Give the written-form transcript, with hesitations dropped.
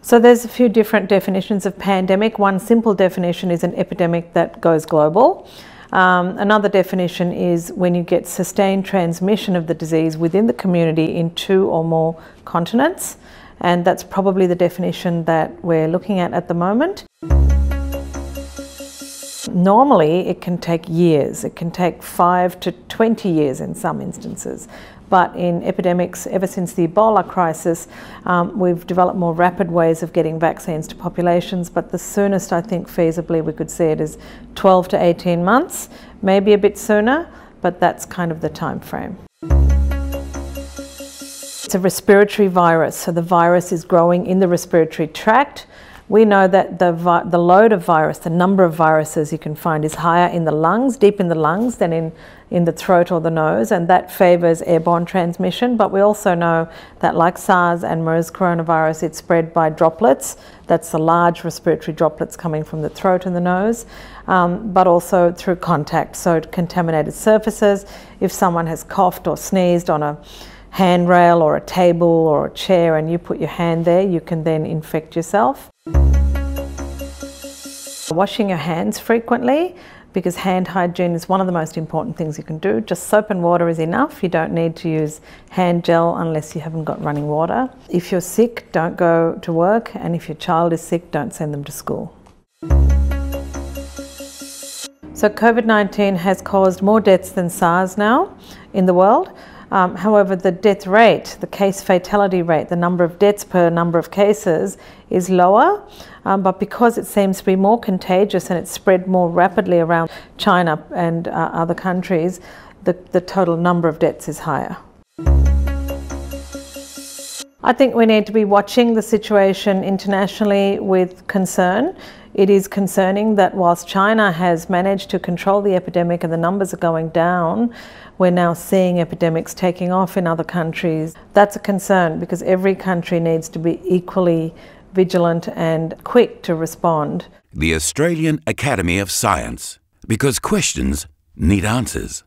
So there's a few different definitions of pandemic. One simple definition is an epidemic that goes global. Another definition is when you get sustained transmission of the disease within the community in 2 or more continents. And that's probably the definition that we're looking at the moment. Normally, it can take years. It can take 5 to 20 years in some instances. But in epidemics, ever since the Ebola crisis, we've developed more rapid ways of getting vaccines to populations. But the soonest, I think, feasibly we could see it is 12 to 18 months, maybe a bit sooner, but that's kind of the time frame. It's a respiratory virus, so the virus is growing in the respiratory tract. We know that the load of virus, the number of viruses you can find, is higher in the lungs, deep in the lungs, than in the throat or the nose, and that favours airborne transmission. But we also know that, like SARS and MERS coronavirus, it's spread by droplets. That's the large respiratory droplets coming from the throat and the nose, but also through contact, so contaminated surfaces. If someone has coughed or sneezed on a handrail or a table or a chair and you put your hand there, you can then infect yourself. Washing your hands frequently, because hand hygiene is one of the most important things you can do. Just soap and water is enough. You don't need to use hand gel unless you haven't got running water. If you're sick, don't go to work, and if your child is sick, don't send them to school. So COVID-19 has caused more deaths than SARS now in the world. However, the death rate, the case fatality rate, the number of deaths per number of cases is lower, but because it seems to be more contagious and it's spread more rapidly around China and other countries, the total number of deaths is higher. I think we need to be watching the situation internationally with concern. It is concerning that whilst China has managed to control the epidemic and the numbers are going down, we're now seeing epidemics taking off in other countries. That's a concern because every country needs to be equally vigilant and quick to respond. The Australian Academy of Science, because questions need answers.